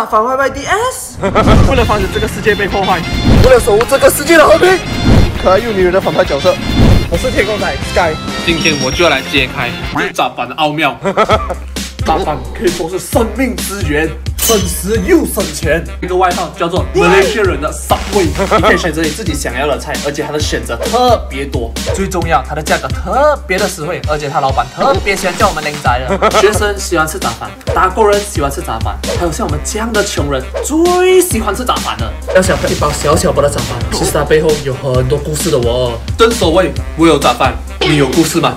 杀反 YDS。 为了防止这个世界被破坏，为了守护这个世界的和平，可爱又迷人的反派角色，我是天空仔 Sky。今天我就要来揭开炸反的奥妙。炸反可以说是生命之源，省时又省钱。一个外号叫做马来西亚人的 Subway， 你可以选择你自己想要的菜，而且它的选择特别多。最重要，它的价格特别的实惠，而且它老板特别喜欢叫我们零宅的。学生喜欢吃炸饭，打工人喜欢吃炸饭，还有像我们这样的穷人最喜欢吃炸饭了。要想一包小小包的炸饭，其实它背后有很多故事的哦。正所谓，我有炸饭，你有故事吗？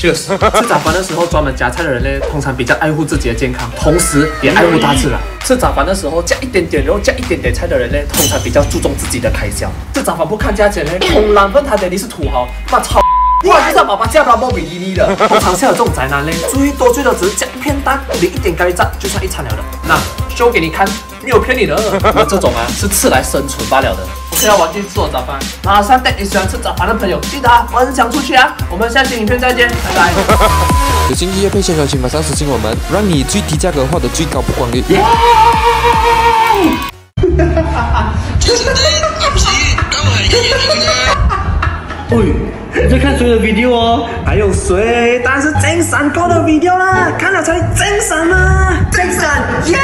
Cheers！ 吃早饭的时候，专门夹菜的人呢，通常比较爱护自己的健康，同时也爱护大自然。吃早饭的时候加一点点肉、加一点点菜的人呢，通常比较注重自己的开销。吃早饭不看价钱呢，通常问他爹你是土豪，那操！ 哇！这张爸爸加不了莫比尼的。通常像有这种宅男嘞，最多只是加一片蛋，淋一点咖喱酱就算一餐了的。那 show 给你看，没有骗你的。我这种啊是吃来生存罢了的。OK 啊，玩具做早饭，马上带你喜欢吃早饭的朋友，记得啊，分享出去啊。我们下期影片再见，拜拜。有经济业配线索，请马上私信我们，让你最低价格获得最高曝光率。你在看谁的 video 哦？还有谁？当然是真闪哥的 video 啦！看了才真闪啊！真闪，耶！